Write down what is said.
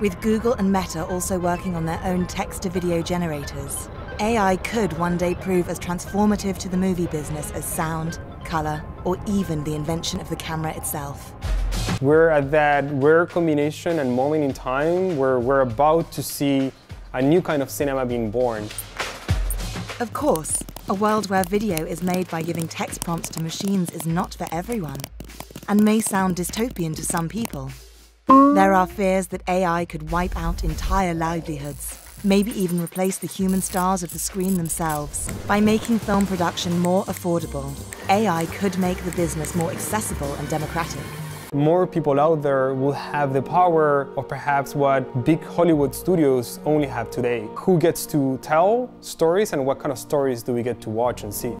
with Google and Meta also working on their own text-to-video generators. AI could one day prove as transformative to the movie business as sound, color, or even the invention of the camera itself. We're at that rare combination and moment in time where we're about to see a new kind of cinema being born. Of course, a world where video is made by giving text prompts to machines is not for everyone, and may sound dystopian to some people. There are fears that AI could wipe out entire livelihoods, maybe even replace the human stars of the screen themselves. By making film production more affordable, AI could make the business more accessible and democratic. More people out there will have the power of perhaps what big Hollywood studios only have today. Who gets to tell stories, and what kind of stories do we get to watch and see?